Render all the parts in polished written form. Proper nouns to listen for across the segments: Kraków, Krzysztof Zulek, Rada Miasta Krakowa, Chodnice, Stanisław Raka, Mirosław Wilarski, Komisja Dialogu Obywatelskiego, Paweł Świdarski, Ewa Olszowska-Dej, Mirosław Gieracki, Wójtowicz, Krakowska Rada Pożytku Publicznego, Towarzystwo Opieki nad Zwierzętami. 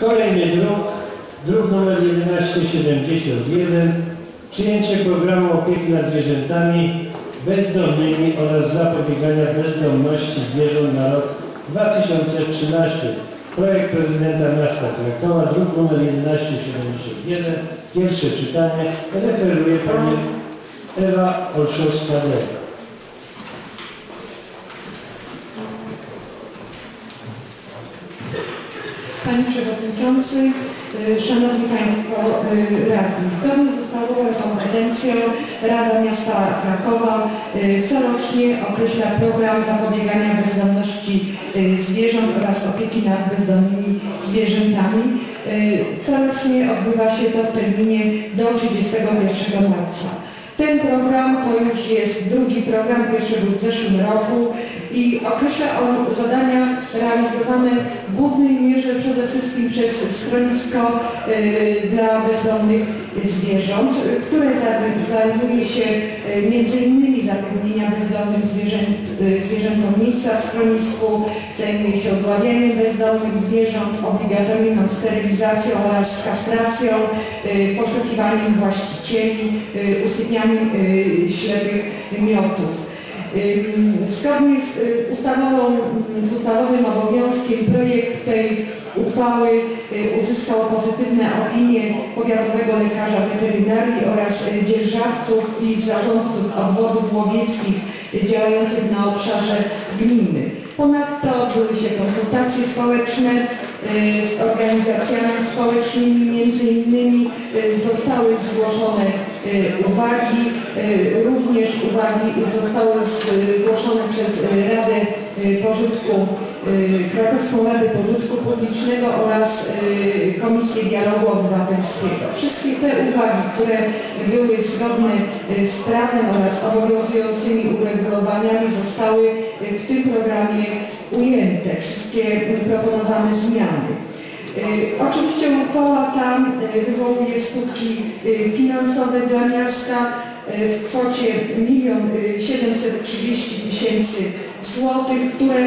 Kolejny druk nr 1171. Przyjęcie programu opieki nad zwierzętami bezdomnymi oraz zapobiegania bezdomności zwierząt na rok 2013. Projekt prezydenta miasta Krakowa, druk nr 1171, pierwsze czytanie, referuje pani Ewa Olszowska-Dej. Panie Przewodniczący, Szanowni Państwo Radni, zgodnie z ustawową kompetencją Rada Miasta Krakowa corocznie określa program zapobiegania bezdomności zwierząt oraz opieki nad bezdomnymi zwierzętami. Corocznie odbywa się to w terminie do 31 marca. Ten program to już jest drugi program, pierwszy był w zeszłym roku i określa on zadania realizowane w głównej mierze przede wszystkim przez schronisko dla bezdomnych zwierząt, które zajmuje się m.in. zapewnienia bezdomnym zwierzętom miejsca w schronisku, zajmuje się odławianiem bezdomnych zwierząt, obligatoryjną sterylizacją oraz kastracją, poszukiwaniem właścicieli, usypianiem ślepych miotów. Zgodnie z ustawowym obowiązkiem projekt tej uchwały uzyskał pozytywne opinie powiatowego lekarza weterynarii oraz dzierżawców i zarządców obwodów łowieckich działających na obszarze gminy. Ponadto odbyły się konsultacje społeczne z organizacjami społecznymi, m.in. zostały zgłoszone uwagi, również uwagi zostały zgłoszone przez Radę Pożytku, Krakowską Radę Pożytku Publicznego oraz Komisję Dialogu Obywatelskiego. Wszystkie te uwagi, które były zgodne z prawem oraz obowiązującymi uregulowaniami, zostały w tym programie ujęte, wszystkie proponowane zmiany. Oczywiście uchwała ta wywołuje skutki finansowe dla miasta w kwocie 1 730 000 złotych, które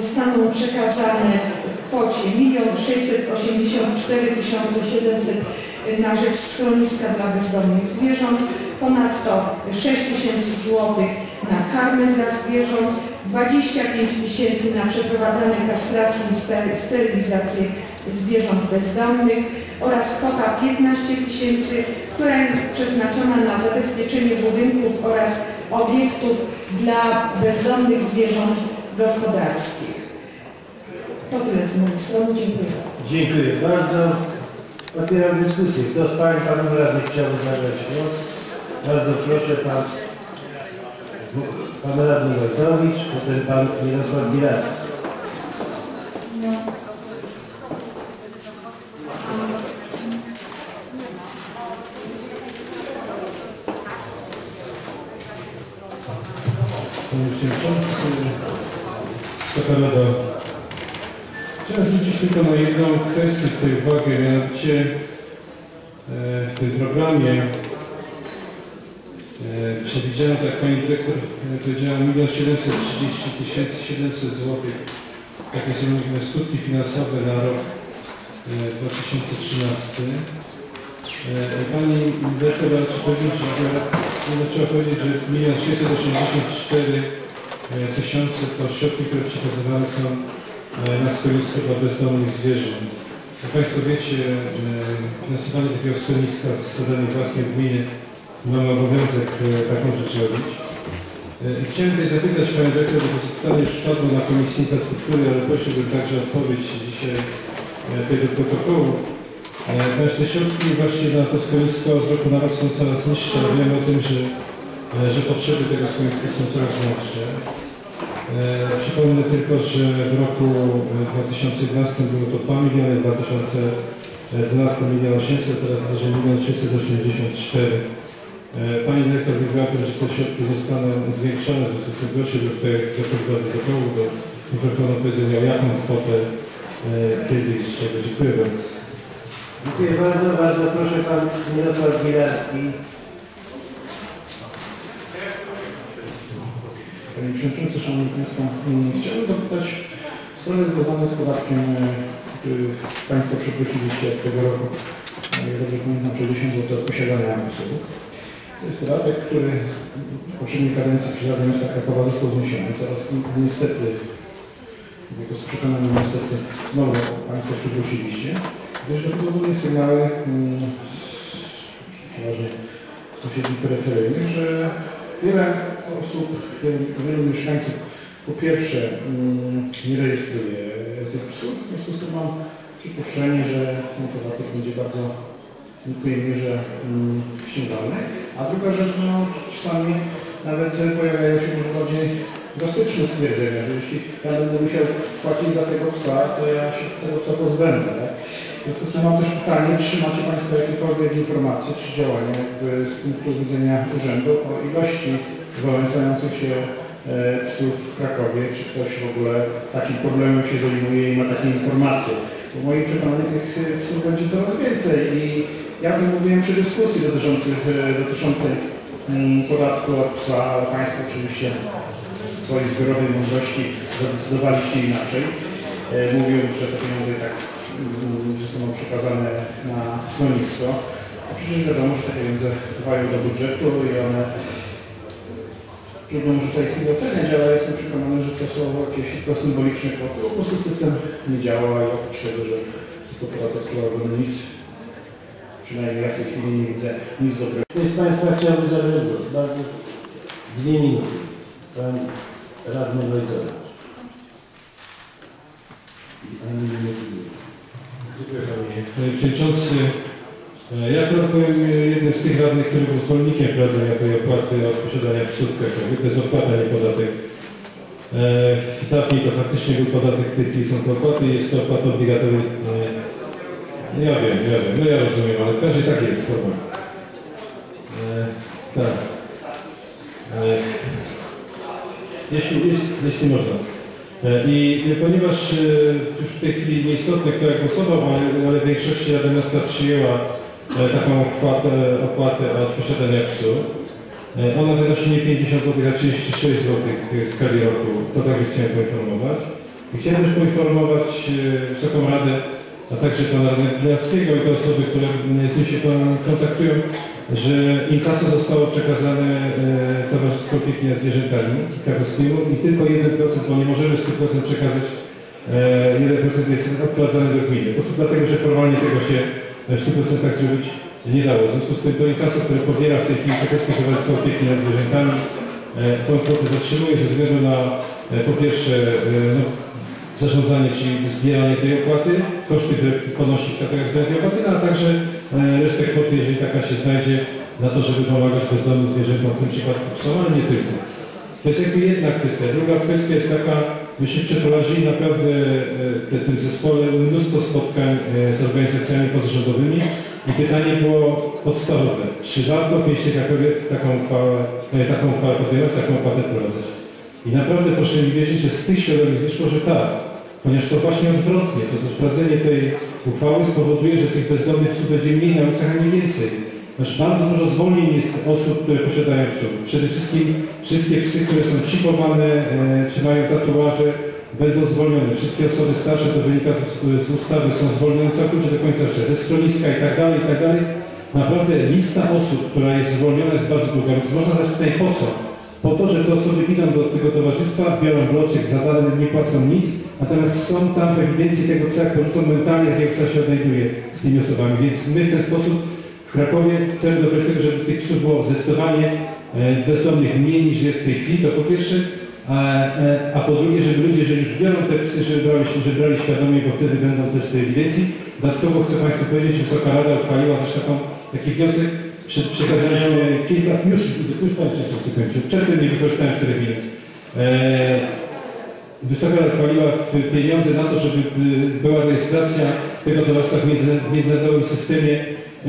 zostaną przekazane w kwocie 1 684 700 na rzecz schroniska dla bezdomnych zwierząt, ponadto 6 000 złotych na karmę dla zwierząt, 25 000 na przeprowadzane kastrację i sterylizację zwierząt bezdomnych oraz kwota 15 000, która jest przeznaczona na zabezpieczenie budynków oraz obiektów dla bezdomnych zwierząt gospodarskich. To tyle z mojej strony. Dziękuję bardzo. Dziękuję bardzo. Otwieram dyskusję. Kto z Państwa Panów Radnych chciałby zabrać głos? Bardzo proszę Pan Radny Wojtowicz, potem Pan Mirosław Gieracki. Panie Przewodniczący, chciałem zwrócić tylko na jedną kwestię tutaj uwagę, mianowicie w tym programie przewidziano, tak Pani Dyrektor powiedziała, 1 730 700 zł. Jakie są różne skutki finansowe na rok 2013. Pani Dyrektor raczyła powiedzieć, że 1 684 000 to środki, które przekazywane są na schronisko dla bezdomnych zwierząt. Jak Państwo wiecie, finansowanie takiego schroniska z zadań własnej gminy mamy obowiązek taką rzecz robić. Chciałem tutaj zapytać Panią Dyrektor, bo to pytanie już padło na Komisji Infrastruktury, ale prosiłbym także o odpowiedź dzisiaj tego protokołu. Ponieważ te środki właśnie na to schronisko z roku na rok są coraz niższe, wiemy o tym, że potrzeby tego schroniska są coraz większe. Przypomnę tylko, że w roku 2011 było to 2 000 000, 2012 1 800 000, teraz to, że 1 684 000. Pani Dyrektor mówiła o tym, że te środki zostaną zwiększone, w związku z tym proszę do protokołu, do mikrofonu powiedzenia, o jaką kwotę, kiedy i z czego. Dziękuję bardzo. Dziękuję bardzo, bardzo proszę Pan Mirosław Wilarski. Panie Przewodniczący, Szanowni Państwo, chciałbym dopytać w sprawie związanej z podatkiem Państwo przeprosiliście od tego roku, jak dobrze pamiętam, 60 zł od posiadania usług. To jest podatek, który w poprzedniej kadencji przy Radzie Miasta Krakowa został zniesiony. Teraz niestety, jako z przekonaniem niestety, znowu Państwo przeprosiliście, gdyż dochodzą do mnie sygnały, przeważnie sąsiednich peryferyjnych, że wiele osób, wielu mieszkańców po pierwsze nie rejestruje tych psów, w związku z tym mam przypuszczenie, że ten podatek będzie bardzo w niskiej mierze ściągalny. A druga rzecz, no, czasami nawet pojawiają się może bardziej drastyczne stwierdzenia, że jeśli ja będę musiał płacić za tego psa, to ja się tego psa pozbędę. Tak? W związku z tym mam też pytanie, czy macie Państwo jakiekolwiek informacje czy działania z punktu widzenia urzędu o ilości wałęsających się psów w Krakowie, czy ktoś w ogóle takim problemem się zajmuje i ma takie informacje. Bo w moim przekonaniu tych psów będzie coraz więcej i ja bym mówiłem przy dyskusji dotyczącej podatku od psa, ale Państwo oczywiście w swojej zbiorowej mądrości zadecydowaliście inaczej. Mówią, że te pieniądze tak są przekazane na schronisko, a przecież wiadomo, że te pieniądze wpływają do budżetu i one trudno może w tej chwili oceniać, ale jestem przekonany, że to są jakieś symboliczne kwoty, bo po prostu system nie działa i oprócz tego, że jest to podatek wprowadzony, nic, przynajmniej ja w tej chwili nie widzę nic dobrego. Ktoś z Państwa chciałby zabrać głos? Bardzo 2 minuty. Pan radny Wojtowicz. Dziękuję Panie Przewodniczący. Ja byłem jednym z tych radnych, który był zwolennikiem wprowadzenia tej opłaty od posiadania psów. To jest opłata, nie podatek. W TAFI to faktycznie był podatek, w tej chwili są to opłaty, jest to opłata obligatoryjna. Ja wiem, no ja rozumiem, ale każdy tak jest problem. Tak. Jeśli można. I ponieważ już w tej chwili nieistotne, kto jak głosował, ale w większości Rada Miasta przyjęła taką opłatę od posiadania psu. Ona wynosi nie 50 zł, a 36 zł w skali roku. To także chciałem poinformować. I chciałem też poinformować Wysoką Radę, a także Pana Radnego Wilarskiego i te osoby, które z nim się kontaktują, że inkaso zostało przekazane Towarzystwu Opieki nad Zwierzętami krakowskiemu i tylko 1%, bo nie możemy 100% przekazać, 1% jest odprowadzane do gminy. Po prostu dlatego, że formalnie tego się w 100% zrobić nie dało. W związku z tym to inkaso, które pobiera w tej chwili Krakowskie Towarzystwo Opieki nad Zwierzętami, tą kwotę zatrzymuje ze względu na po pierwsze zarządzanie, czyli zbieranie tej opłaty, koszty, które ponosi kategoria zbierania tej opłaty, a także resztę kwoty, jeżeli taka się znajdzie, na to, żeby pomagać bezdomnym zwierzętom, w tym przypadku psom, ale nie tylko. To jest jakby jedna kwestia. Druga kwestia jest taka, myśmy przeprowadzili naprawdę w tym zespole mnóstwo spotkań z organizacjami pozarządowymi i pytanie było podstawowe. Czy warto mieć taką uchwałę podejmować, taką opłatę wprowadzać? I naprawdę proszę mi wierzyć, że z tych środowisk wyszło, że tak. Ponieważ to właśnie odwrotnie, to znaczy wprowadzenie tej uchwały spowoduje, że tych bezdomnych psów będzie mniej na ulicach, a nie więcej. Znaczy bardzo dużo zwolnień jest osób, które posiadają psów. Przede wszystkim wszystkie psy, które są czipowane, czy mają tatuaże, będą zwolnione. Wszystkie osoby starsze, to wynika z ustawy, są zwolnione całkowicie do końca życia, ze schroniska itd. Naprawdę lista osób, która jest zwolniona, jest bardzo długa, więc można dać tutaj po co? Po to, że te osoby idą do tego towarzystwa, biorą bloczek, zadane, nie płacą nic, natomiast są tam w ewidencji tego psa, są mentalnie, jakiego psa się odnajduje z tymi osobami. Więc my w ten sposób w Krakowie chcemy doprowadzić do tego, żeby tych psów było zdecydowanie bezdomnych mniej niż jest w tej chwili, to po pierwsze, a po drugie, żeby ludzie, jeżeli już biorą te psy, żeby brali świadomie, bo wtedy będą też w tej ewidencji. Dodatkowo chcę Państwu powiedzieć, że Wysoka Rada uchwaliła też taki wniosek, przekazaliśmy kilka, już Pan Przewodniczący kończył, przed tym nie wykorzystałem 4 minuty. Wysoka Rada uchwaliła pieniądze na to, żeby była rejestracja tego towarzystwa w międzynarodowym systemie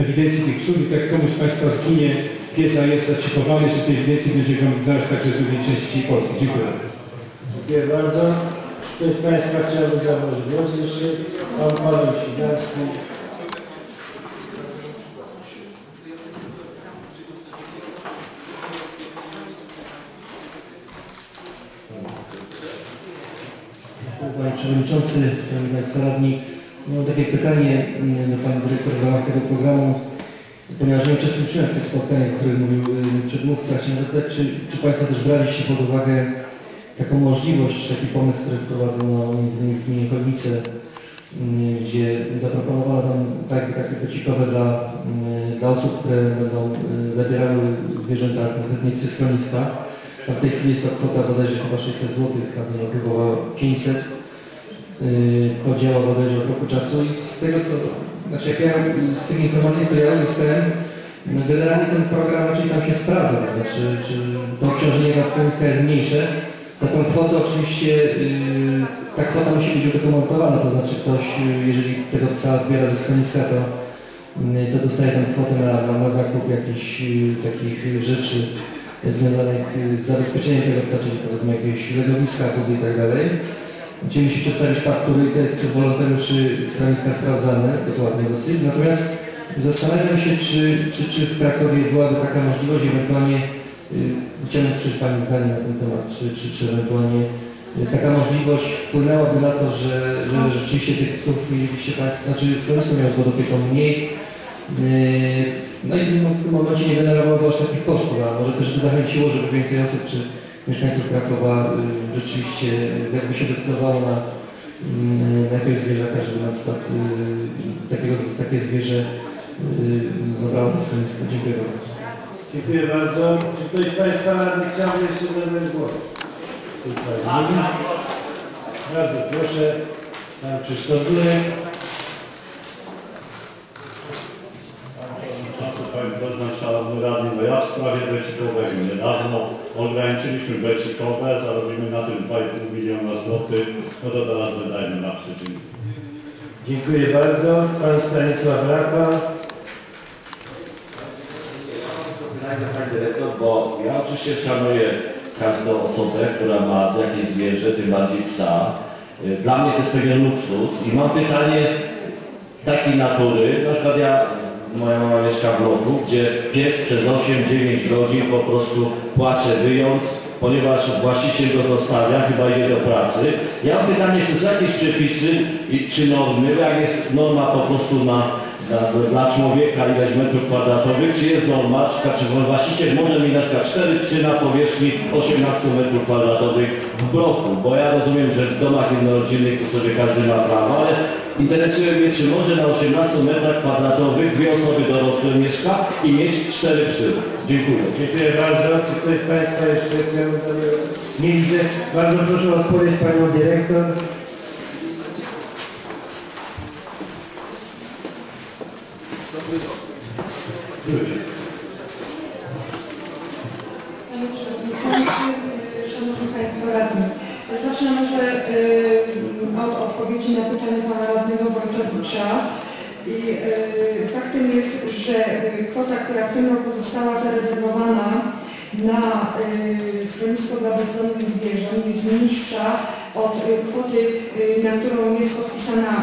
ewidencji tych psów, więc jak komuś z Państwa zginie pies, a jest zaczipowany, że tej ewidencji będzie mógł znaleźć także w drugiej części Polski. Dziękuję. Dziękuję bardzo. Ktoś z Państwa chciałby zabrać głos jeszcze? Pan Paweł Świdarski. Panie Przewodniczący, Szanowni Państwo Radni, Mam takie pytanie do Pani Dyrektor w ramach tego programu, ponieważ ja uczestniczyłem w tych spotkaniach, o których mówił przedmówca. Chciałem zapytać, czy Państwo też braliście pod uwagę taką możliwość, taki pomysł, który wprowadzono m.in. w gminie Chodnice, gdzie zaproponowano tam takie becikowe dla osób, które będą zabierały zwierzęta, konkretnie ze schroniska. Tam w tej chwili jest to kwota bodajże chyba 600 zł, tam było 500. To działa bodajże od roku czasu i z tego co, znaczy jak ja, z tych informacji, które ja uzyskałem, generalnie ten program raczej nam się sprawdza, znaczy czy to obciążenie dla schroniska jest mniejsze. Na tą kwotę oczywiście ta kwota musi być udokumentowana, to znaczy ktoś, jeżeli tego psa zbiera ze schroniska, to dostaje tę kwotę na zakup jakichś takich rzeczy związanych z zabezpieczeniem tego psa, czyli powiedzmy jakieś środowiska, kudy i tak dalej. Gdzie musi przedstawić faktury i to jest przez wolontariuszy schroniska sprawdzane, dokładnie dosyć. Natomiast zastanawiam się, czy w Krakowie byłaby taka możliwość, ewentualnie chciałem usłyszeć Pani zdanie na ten temat, czy ewentualnie taka możliwość wpłynęłaby na to, że rzeczywiście tych psów mielibyście Państwo, znaczy w Polsce miało do tego mniej, no i w tym momencie nie generowałoby aż takich kosztów, a może też by zachęciło, żeby więcej osób czy mieszkańców Krakowa rzeczywiście jakby się decydowało na jakiegoś zwierzaka, żeby na przykład takie zwierzę zabrało ze schroniska. Dziękuję bardzo. Dziękuję bardzo. Czy ktoś z Państwa chciałby jeszcze zabrać głos? Bardzo proszę, Pan Krzysztof Zulek. Pani Prezydent, Szanowny Radny, bo ja w sprawie becikowego niedawno ograniczyliśmy becikowe, zarobimy na tym 2,5 miliona złotych, no to teraz wydajmy na przeciwnik. Dziękuję bardzo. Pan Stanisław Raka. Pani Dyrektor, bo ja oczywiście szanuję każdą osobę, która ma z jakieś zwierzę, tym bardziej psa. Dla mnie to jest pewien luksus i mam pytanie takiej natury. Na przykład ja, moja mama mieszka w bloku, gdzie pies przez 8-9 godzin po prostu płacze wyjąc, ponieważ właściciel go zostawia, chyba idzie do pracy. Ja mam pytanie, czy są jakieś przepisy czy normy, jak jest norma po prostu dla człowieka ileś metrów kwadratowych, czy jest norma, czy właściciel może mieć na przykład 4 psy na powierzchni 18 metrów kwadratowych w bloku, bo ja rozumiem, że w domach jednorodzinnych to sobie każdy ma prawo, ale interesuje mnie, czy może na 18 metrach kwadratowych 2 osoby dorosłe mieszka i mieć 4 psy. Dziękuję. Dziękuję bardzo. Czy ktoś z Państwa jeszcze chciałby sobie... Nie widzę. Bardzo proszę o odpowiedź Panią Dyrektor. Panie Przewodniczący, Szanowni Państwo Radni, zacznę może od odpowiedzi na pytanie Pana Radnego Wojtowicza. I faktem jest, że kwota, która w tym roku została zarezerwowana na schronisko dla bezdomnych zwierząt jest niższa od kwoty, na którą jest podpisana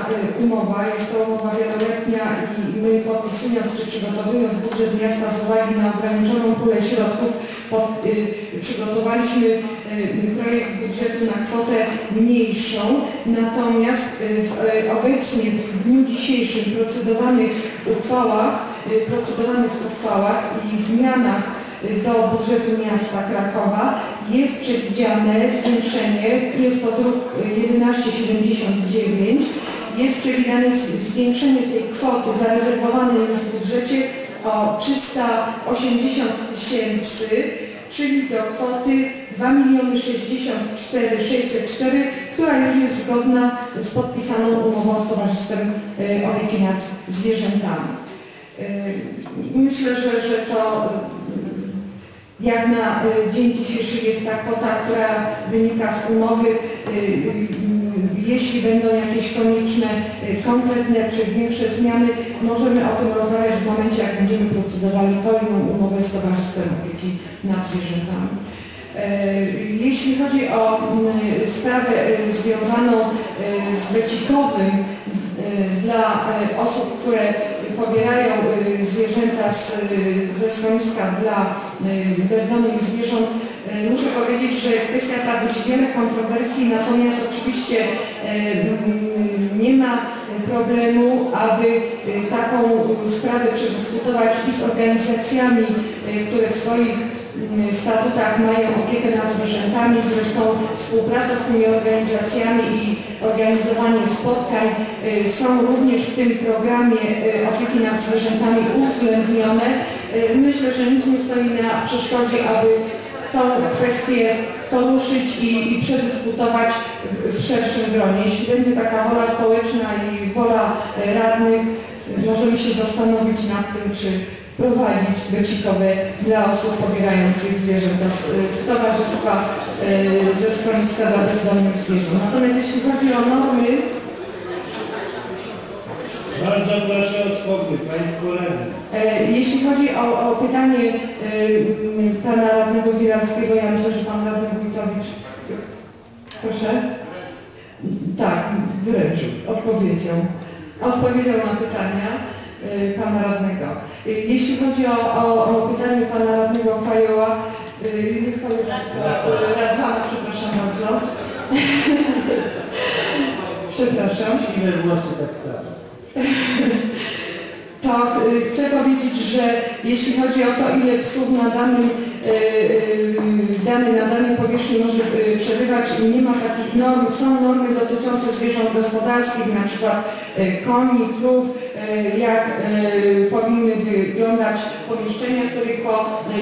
umowa. Jest to umowa wieloletnia i my podpisując czy przygotowując budżet miasta z uwagi na ograniczoną pulę środków przygotowaliśmy projekt budżetu na kwotę mniejszą. Natomiast obecnie w dniu dzisiejszym procedowanych uchwałach i zmianach do budżetu miasta Krakowa jest przewidziane zwiększenie, jest to druk 1179, jest przewidziane zwiększenie tej kwoty zarezerwowanej już w budżecie o 380 000, czyli do kwoty 2 064 604, która już jest zgodna z podpisaną umową z Towarzystwem Opieki nad Zwierzętami. Myślę, że to jak na dzień dzisiejszy jest ta kwota, która wynika z umowy. Jeśli będą jakieś konieczne, konkretne czy większe zmiany, możemy o tym rozmawiać w momencie, jak będziemy procedowali kolejną umowę z Towarzystwem Opieki nad Zwierzętami. Jeśli chodzi o sprawę związaną z becikowym dla osób, które pobierają zwierzęta ze schroniska dla bezdomnych zwierząt, muszę powiedzieć, że kwestia ta budzi wiele kontrowersji, natomiast oczywiście nie ma problemu, aby taką sprawę przedyskutować i z organizacjami, które w swoich statutach mają opiekę nad zwierzętami, zresztą współpraca z tymi organizacjami i organizowanie spotkań są również w tym programie opieki nad zwierzętami uwzględnione. Myślę, że nic nie stoi na przeszkodzie, aby tą kwestię poruszyć i przedyskutować w szerszym gronie. Jeśli będzie taka wola społeczna i wola radnych, możemy się zastanowić nad tym, czy prowadzić becikowe dla osób pobierających zwierzęta z towarzystwa ze schroniska dla bezdomnych zwierząt. Natomiast jeśli chodzi o normy... Bardzo proszę o spokój, Państwo radni. Jeśli chodzi o pytanie Pana Radnego Wilarskiego, ja myślę, że Pan Radny Wójtowicz... Proszę? Tak, wyręczył, odpowiedział na pytania Pana Radnego. Jeśli chodzi o pytanie Pana Radnego Fajoła, Radwana, przepraszam bardzo. Przepraszam. To chcę powiedzieć, że jeśli chodzi o to, ile psów na danej powierzchni może przebywać, nie ma takich norm. Są normy dotyczące zwierząt gospodarskich, na przykład koni, krów, jak powinny wyglądać pomieszczenia, w których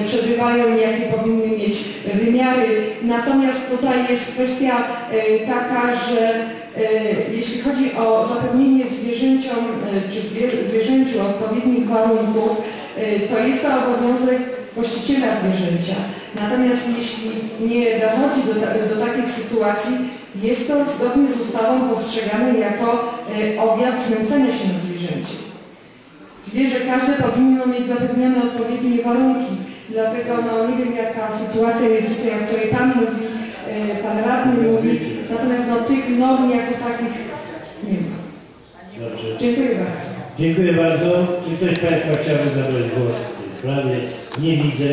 przebywają, jakie powinny mieć wymiary. Natomiast tutaj jest kwestia taka, że jeśli chodzi o zapewnienie zwierzęciom czy zwierzęciu odpowiednich warunków, to jest to obowiązek właściciela zwierzęcia. Natomiast jeśli nie dochodzi do takich sytuacji, jest to zgodnie z ustawą postrzegane jako objaw znęcania się na zwierzęciu. Zwierzę każde powinno mieć zapewnione odpowiednie warunki, dlatego nie wiem, jaka sytuacja jest tutaj, o której Pan mówi, Pan Radny mówi, natomiast tych norm jako takich nie ma. Dobrze. Dziękuję bardzo. Dziękuję bardzo. Czy ktoś z Państwa chciałby zabrać głos w tej sprawie? Nie widzę.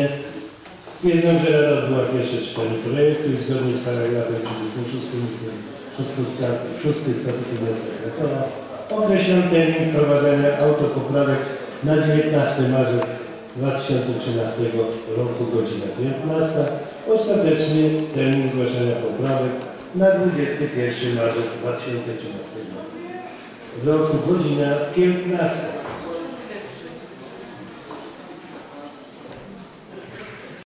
Stwierdzam, że Rada odbyła pierwsze czytanie projektu i zgodnie z paragrafem 36 Statutu Miasta Krakowa określam termin wprowadzenia autopoprawek na 19 marzec 2013 roku, godzina 15. Ostatecznie termin zgłaszania poprawek na 21 marzec 2013 roku, godzina 15.